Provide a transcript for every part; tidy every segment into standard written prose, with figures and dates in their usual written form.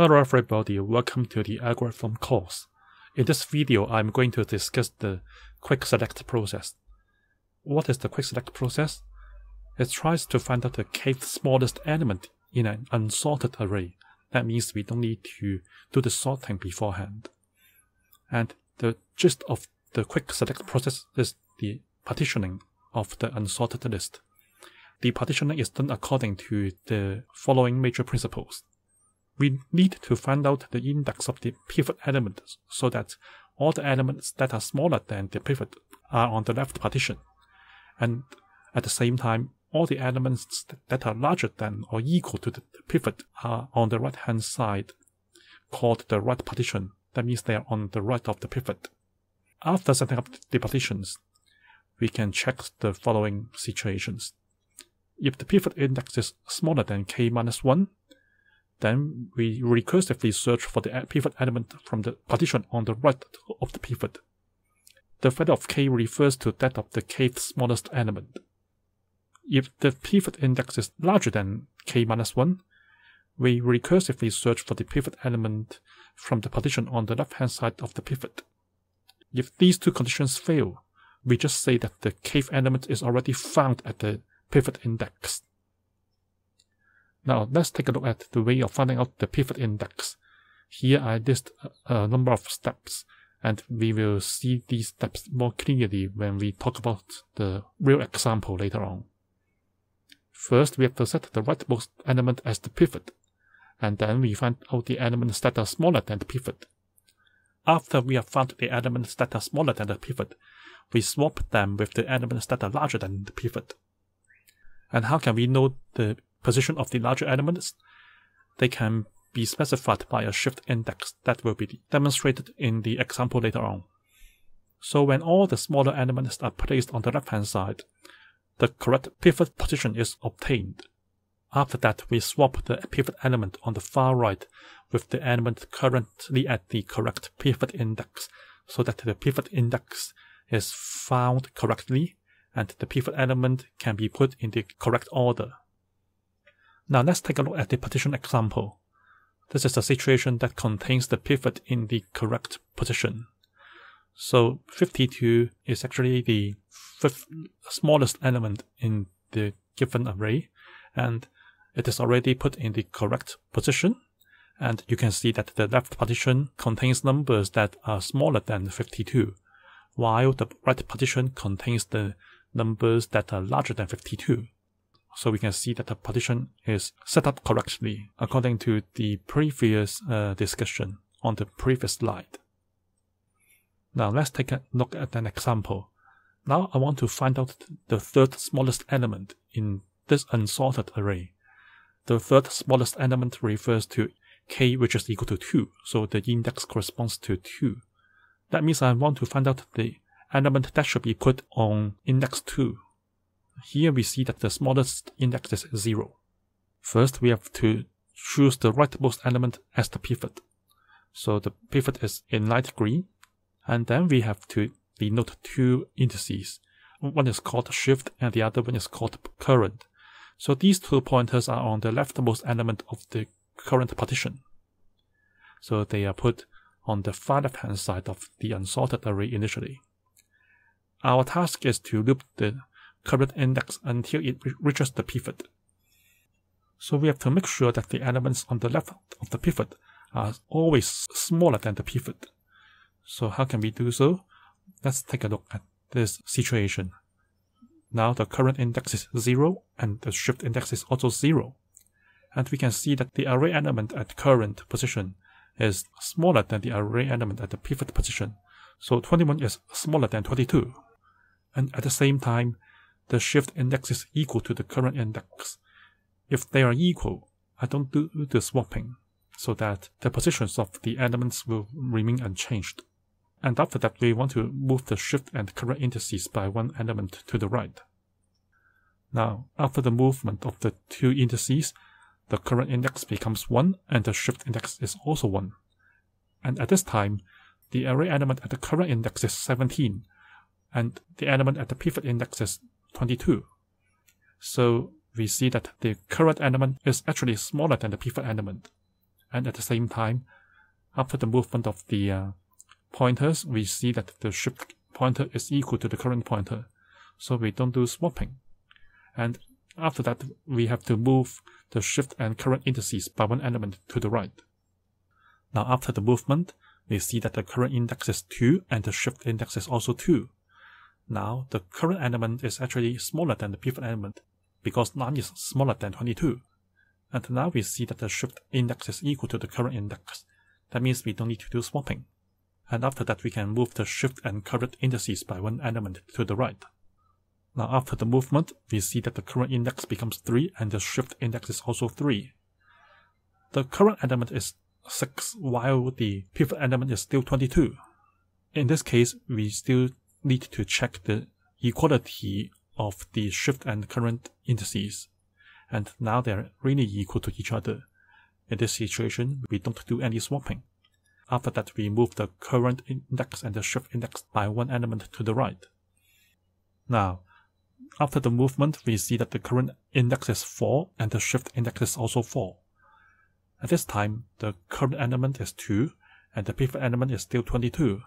Hello everybody, welcome to the algorithm course. In this video I'm going to discuss the Quick Select process. What is the Quick Select process? It tries to find out the kth smallest element in an unsorted array. That means we don't need to do the sorting beforehand. And the gist of the Quick Select process is the partitioning of the unsorted list. The partitioning is done according to the following major principles. We need to find out the index of the pivot element so that all the elements that are smaller than the pivot are on the left partition. And at the same time, all the elements that are larger than or equal to the pivot are on the right-hand side, called the right partition. That means they are on the right of the pivot. After setting up the partitions, we can check the following situations. If the pivot index is smaller than k-1, then we recursively search for the pivot element from the partition on the right of the pivot. The value of k refers to that of the kth smallest element. If the pivot index is larger than k-1, we recursively search for the pivot element from the partition on the left-hand side of the pivot. If these two conditions fail, we just say that the kth element is already found at the pivot index. Now let's take a look at the way of finding out the pivot index. Here I list a number of steps, and we will see these steps more clearly when we talk about the real example later on. First, we have to set the rightmost element as the pivot, and then we find out the elements that are smaller than the pivot. After we have found the elements that are smaller than the pivot, we swap them with the elements that are larger than the pivot. And how can we know the position of the larger elements? They can be specified by a shift index that will be demonstrated in the example later on. So when all the smaller elements are placed on the left-hand side, the correct pivot position is obtained. After that, we swap the pivot element on the far right with the element currently at the correct pivot index, so that the pivot index is found correctly and the pivot element can be put in the correct order. Now let's take a look at the partition example. This is a situation that contains the pivot in the correct position. So 52 is actually the fifth smallest element in the given array, and it is already put in the correct position. And you can see that the left partition contains numbers that are smaller than 52, while the right partition contains the numbers that are larger than 52. So we can see that the partition is set up correctly according to the previous discussion on the previous slide. Now let's take a look at an example. Now I want to find out the third smallest element in this unsorted array. The third smallest element refers to k, which is equal to 2, so the index corresponds to 2. That means I want to find out the element that should be put on index 2. Here we see that the smallest index is 0. First, we have to choose the rightmost element as the pivot. So the pivot is in light green. And then we have to denote two indices. One is called shift and the other one is called current. So these two pointers are on the leftmost element of the current partition. So they are put on the far left-hand side of the unsorted array initially. Our task is to loop the current index until it reaches the pivot. So we have to make sure that the elements on the left of the pivot are always smaller than the pivot. So how can we do so? Let's take a look at this situation. Now the current index is 0 and the shift index is also 0. And we can see that the array element at current position is smaller than the array element at the pivot position. So 21 is smaller than 22. And at the same time, the shift index is equal to the current index. If they are equal, I don't do the swapping, so that the positions of the elements will remain unchanged. And after that, we want to move the shift and current indices by one element to the right. Now, after the movement of the two indices, the current index becomes 1 and the shift index is also 1. And at this time, the array element at the current index is 17, and the element at the pivot index is 22. So we see that the current element is actually smaller than the pivot element. And at the same time, after the movement of the pointers, we see that the shift pointer is equal to the current pointer. So we don't do swapping. And after that, we have to move the shift and current indices by one element to the right. Now after the movement, we see that the current index is 2 and the shift index is also 2. Now the current element is actually smaller than the pivot element because 9 is smaller than 22. And now we see that the shift index is equal to the current index. That means we don't need to do swapping. And after that, we can move the shift and current indices by one element to the right. Now after the movement, we see that the current index becomes 3 and the shift index is also 3. The current element is 6 while the pivot element is still 22. In this case, we still need to check the equality of the shift and current indices. And now they're really equal to each other. In this situation, we don't do any swapping. After that, we move the current index and the shift index by one element to the right. Now, after the movement, we see that the current index is 4 and the shift index is also 4. At this time, the current element is 2 and the pivot element is still 22.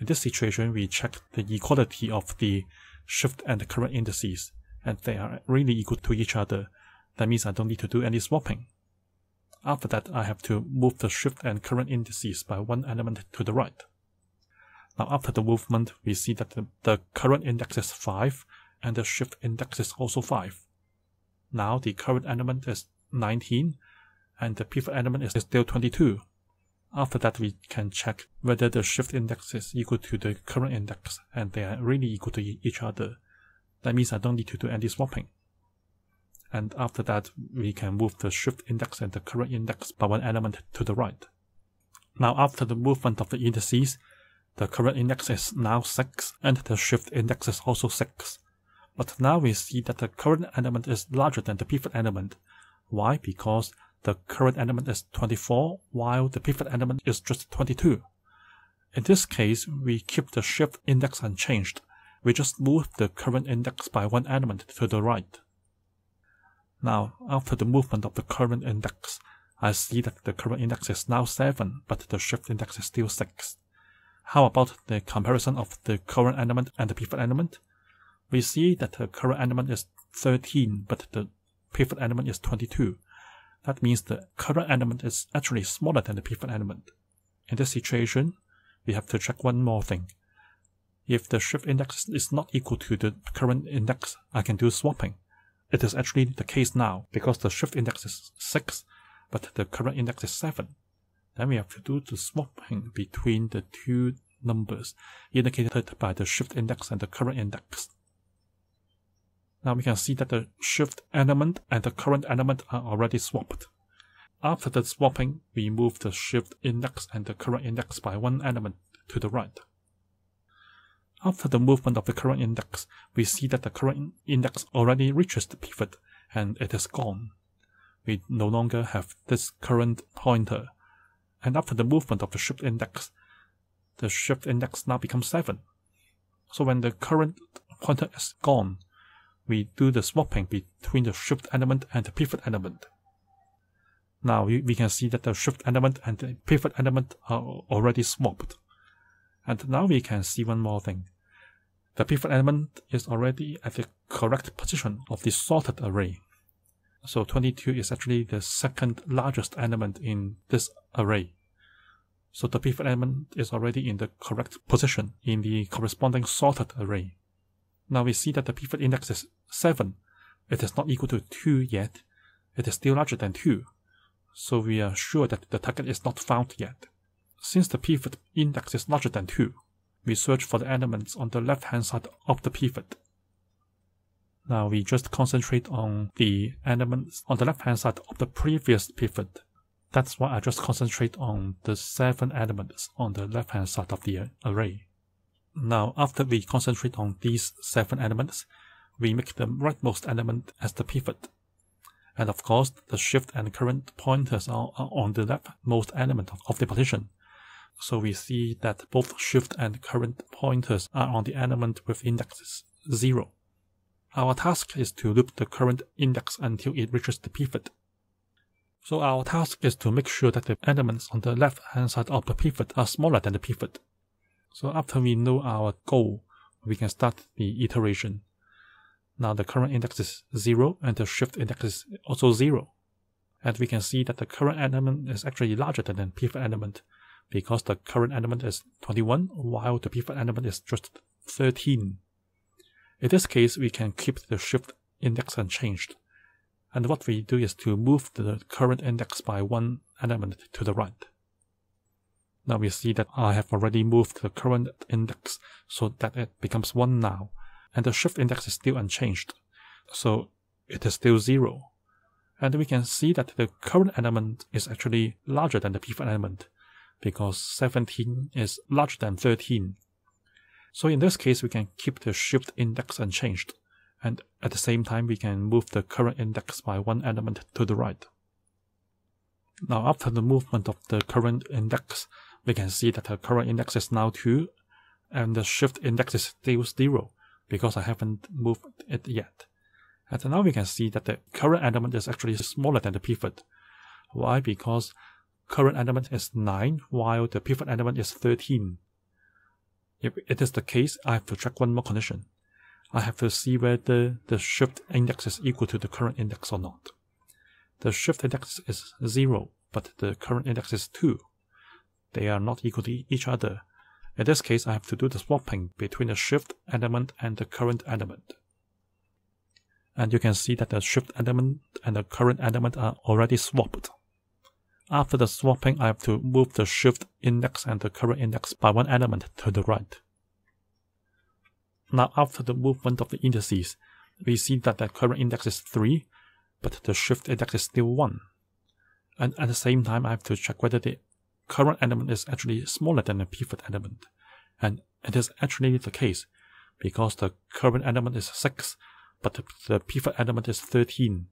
In this situation, we check the equality of the shift and the current indices, and they are really equal to each other. That means I don't need to do any swapping. After that, I have to move the shift and current indices by one element to the right. Now after the movement, we see that the current index is 5 and the shift index is also 5. Now the current element is 19 and the pivot element is still 22. After that, we can check whether the shift index is equal to the current index, and they are really equal to each other. That means I don't need to do any swapping. And after that, we can move the shift index and the current index by one element to the right. Now after the movement of the indices, the current index is now 6 and the shift index is also 6. But now we see that the current element is larger than the pivot element. Why? Because the current element is 24 while the pivot element is just 22. In this case, we keep the shift index unchanged. We just move the current index by one element to the right. Now, after the movement of the current index, I see that the current index is now 7, but the shift index is still 6. How about the comparison of the current element and the pivot element? We see that the current element is 13, but the pivot element is 22. That means the current element is actually smaller than the pivot element. In this situation, we have to check one more thing. If the shift index is not equal to the current index, I can do swapping. It is actually the case now, because the shift index is 6, but the current index is 7. Then we have to do the swapping between the two numbers, indicated by the shift index and the current index. Now we can see that the shift element and the current element are already swapped. After the swapping, we move the shift index and the current index by one element to the right. After the movement of the current index, we see that the current index already reaches the pivot, and it is gone. We no longer have this current pointer. And after the movement of the shift index now becomes 7. So when the current pointer is gone, we do the swapping between the shift element and the pivot element. Now we can see that the shift element and the pivot element are already swapped. And now we can see one more thing. The pivot element is already at the correct position of the sorted array. So 22 is actually the second largest element in this array. So the pivot element is already in the correct position in the corresponding sorted array. Now we see that the pivot index is 7. It is not equal to 2 yet. It is still larger than 2. So we are sure that the target is not found yet. Since the pivot index is larger than 2, we search for the elements on the left-hand side of the pivot. Now we just concentrate on the elements on the left-hand side of the previous pivot. That's why I just concentrate on the 7 elements on the left-hand side of the array. Now after we concentrate on these 7 elements, we make the rightmost element as the pivot. And of course, the shift and current pointers are on the leftmost element of the partition. So we see that both shift and current pointers are on the element with indexes 0. Our task is to loop the current index until it reaches the pivot. So our task is to make sure that the elements on the left hand side of the pivot are smaller than the pivot. So after we know our goal, we can start the iteration. Now the current index is 0 and the shift index is also 0. And we can see that the current element is actually larger than the pivot element, because the current element is 21 while the pivot element is just 13. In this case, we can keep the shift index unchanged. And what we do is to move the current index by one element to the right. Now we see that I have already moved the current index so that it becomes 1 now. And the shift index is still unchanged, so it is still 0. And we can see that the current element is actually larger than the pivot element, because 17 is larger than 13. So in this case, we can keep the shift index unchanged, and at the same time, we can move the current index by one element to the right. Now after the movement of the current index, we can see that the current index is now 2, and the shift index is still 0, because I haven't moved it yet. And now we can see that the current element is actually smaller than the pivot. Why? Because current element is 9 while the pivot element is 13. If it is the case, I have to check one more condition. I have to see whether the shift index is equal to the current index or not. The shift index is 0, but the current index is 2. They are not equal to each other. In this case, I have to do the swapping between the shift element and the current element. And you can see that the shift element and the current element are already swapped. After the swapping, I have to move the shift index and the current index by one element to the right. Now after the movement of the indices, we see that the current index is 3, but the shift index is still 1. And at the same time, I have to check whether the current element is actually smaller than the pivot element. And it is actually the case, because the current element is 6, but the pivot element is 13.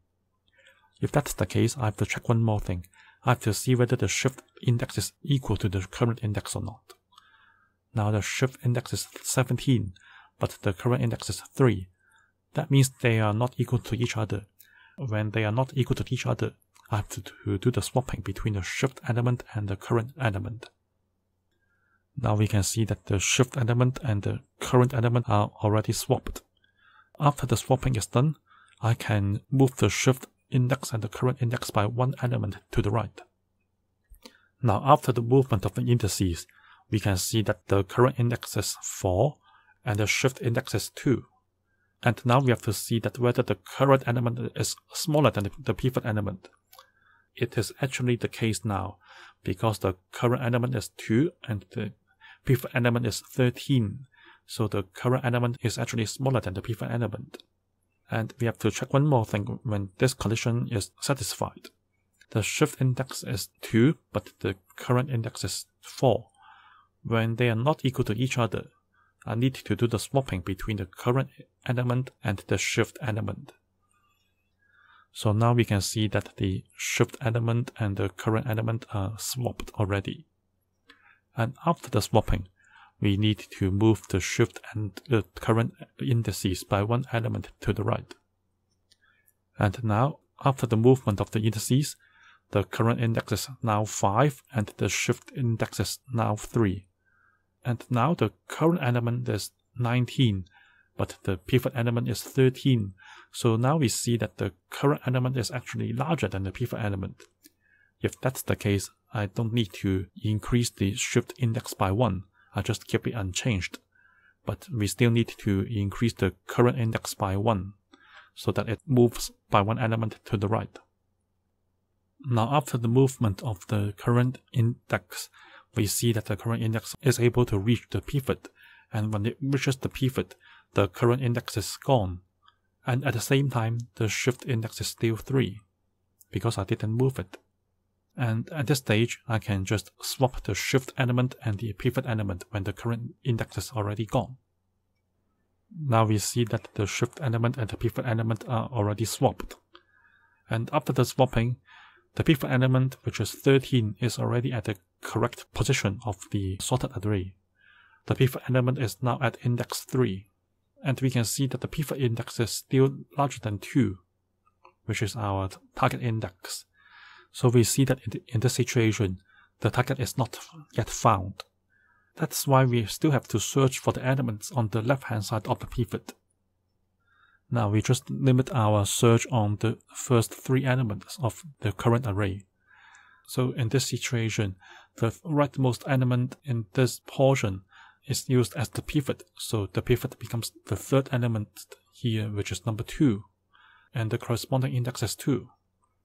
If that's the case, I have to check one more thing. I have to see whether the shift index is equal to the current index or not. Now the shift index is 17, but the current index is 3. That means they are not equal to each other. When they are not equal to each other, I have to do the swapping between the shift element and the current element. Now we can see that the shift element and the current element are already swapped. After the swapping is done, I can move the shift index and the current index by one element to the right. Now after the movement of the indices, we can see that the current index is 4 and the shift index is 2. And now we have to see that whether the current element is smaller than the pivot element. It is actually the case now, because the current element is 2 and the pivot element is 13. So the current element is actually smaller than the pivot element. And we have to check one more thing when this condition is satisfied. The shift index is 2, but the current index is 4. When they are not equal to each other, I need to do the swapping between the current element and the shift element. So now we can see that the shift element and the current element are swapped already. And after the swapping, we need to move the shift and the current indices by one element to the right. And now, after the movement of the indices, the current index is now 5 and the shift index is now 3. And now the current element is 19, but the pivot element is 13. So now we see that the current element is actually larger than the pivot element. If that's the case, I don't need to increase the shift index by 1. I just keep it unchanged, but we still need to increase the current index by 1 so that it moves by one element to the right. Now after the movement of the current index, we see that the current index is able to reach the pivot, and when it reaches the pivot, the current index is gone, and at the same time the shift index is still 3 because I didn't move it. And at this stage, I can just swap the shift element and the pivot element when the current index is already gone. Now we see that the shift element and the pivot element are already swapped. And after the swapping, the pivot element, which is 13, is already at the correct position of the sorted array. The pivot element is now at index 3. And we can see that the pivot index is still larger than 2, which is our target index. So we see that in this situation, the target is not yet found. That's why we still have to search for the elements on the left-hand side of the pivot. Now we just limit our search on the first three elements of the current array. So in this situation, the rightmost element in this portion is used as the pivot, so the pivot becomes the third element here, which is number 2, and the corresponding index is 2.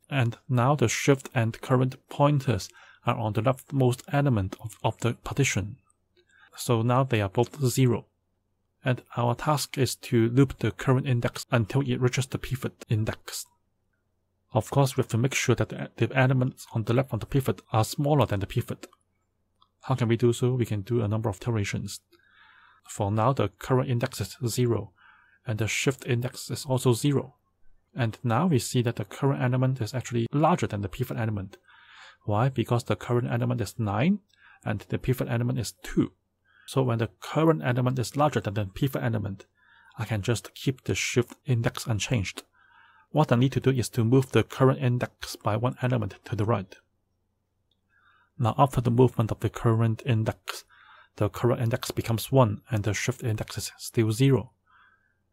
And now the shift and current pointers are on the leftmost element of the partition. So now they are both 0. And our task is to loop the current index until it reaches the pivot index. Of course, we have to make sure that the elements on the left of the pivot are smaller than the pivot. How can we do so? We can do a number of iterations. For now, the current index is 0, and the shift index is also 0. And now we see that the current element is actually larger than the pivot element. Why? Because the current element is 9, and the pivot element is 2. So when the current element is larger than the pivot element, I can just keep the shift index unchanged. What I need to do is to move the current index by one element to the right. Now after the movement of the current index becomes 1 and the shift index is still 0.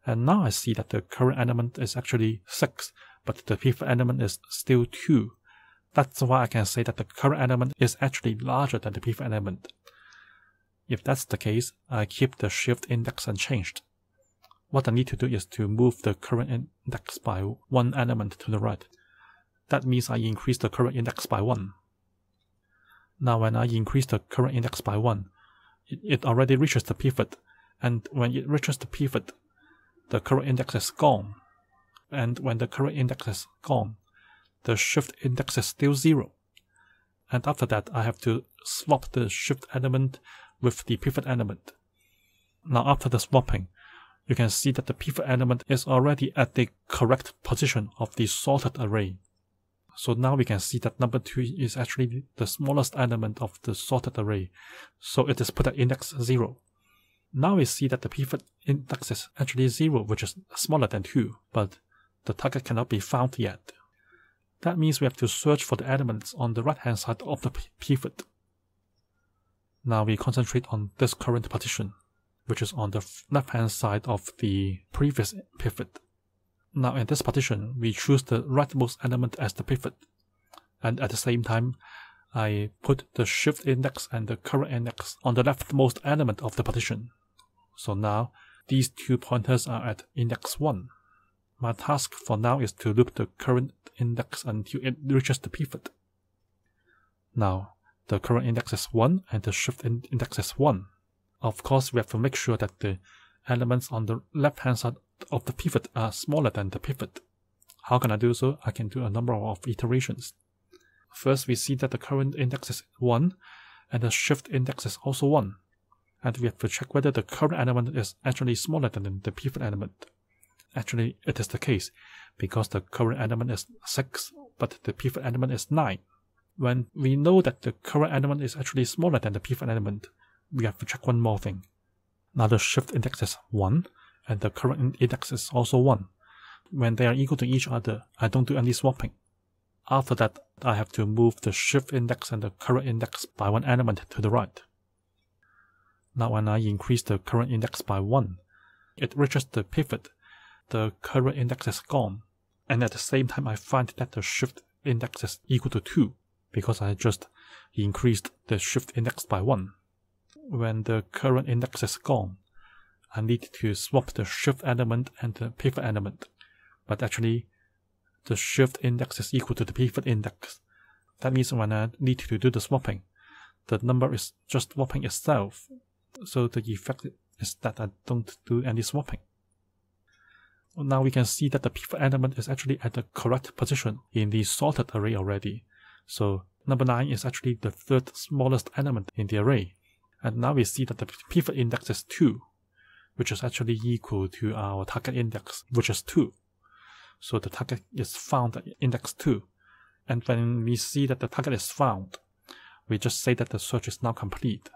And now I see that the current element is actually 6, but the pivot element is still 2. That's why I can say that the current element is actually larger than the pivot element. If that's the case, I keep the shift index unchanged. What I need to do is to move the current index by one element to the right. That means I increase the current index by 1. Now when I increase the current index by 1, it already reaches the pivot, and when it reaches the pivot, the current index is gone. And when the current index is gone, the shift index is still 0. And after that, I have to swap the shift element with the pivot element. Now after the swapping, you can see that the pivot element is already at the correct position of the sorted array. So now we can see that number 2 is actually the smallest element of the sorted array, so it is put at index 0. Now we see that the pivot index is actually 0, which is smaller than 2, but the target cannot be found yet. That means we have to search for the elements on the right-hand side of the pivot. Now we concentrate on this current partition, which is on the left-hand side of the previous pivot. Now in this partition, we choose the rightmost element as the pivot. And at the same time, I put the shift index and the current index on the leftmost element of the partition. So now, these two pointers are at index 1. My task for now is to loop the current index until it reaches the pivot. Now, the current index is 1 and the shift index is 1. Of course, we have to make sure that the elements on the left-hand side of the pivot are smaller than the pivot. How can I do so? I can do a number of iterations. First, we see that the current index is 1 and the shift index is also 1. And we have to check whether the current element is actually smaller than the pivot element. Actually, it is the case, because the current element is 6, but the pivot element is 9. When we know that the current element is actually smaller than the pivot element, we have to check one more thing. Now the shift index is 1, and the current index is also 1. When they are equal to each other, I don't do any swapping. After that, I have to move the shift index and the current index by one element to the right. Now when I increase the current index by 1, it reaches the pivot, the current index is gone, and at the same time I find that the shift index is equal to 2. Because I just increased the shift index by 1. When the current index is gone, I need to swap the shift element and the pivot element. But actually, the shift index is equal to the pivot index. That means when I need to do the swapping, the number is just swapping itself. So the effect is that I don't do any swapping. Now we can see that the pivot element is actually at the correct position in the sorted array already. So number 9 is actually the third smallest element in the array. And now we see that the pivot index is 2, which is actually equal to our target index, which is 2. So the target is found at index 2. And when we see that the target is found, we just say that the search is now complete.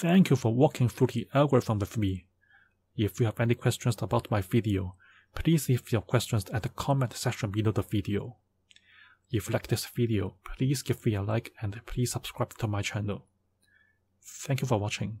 Thank you for walking through the algorithm with me. If you have any questions about my video, please leave your questions at the comment section below the video. If you like this video, please give me a like and please subscribe to my channel. Thank you for watching.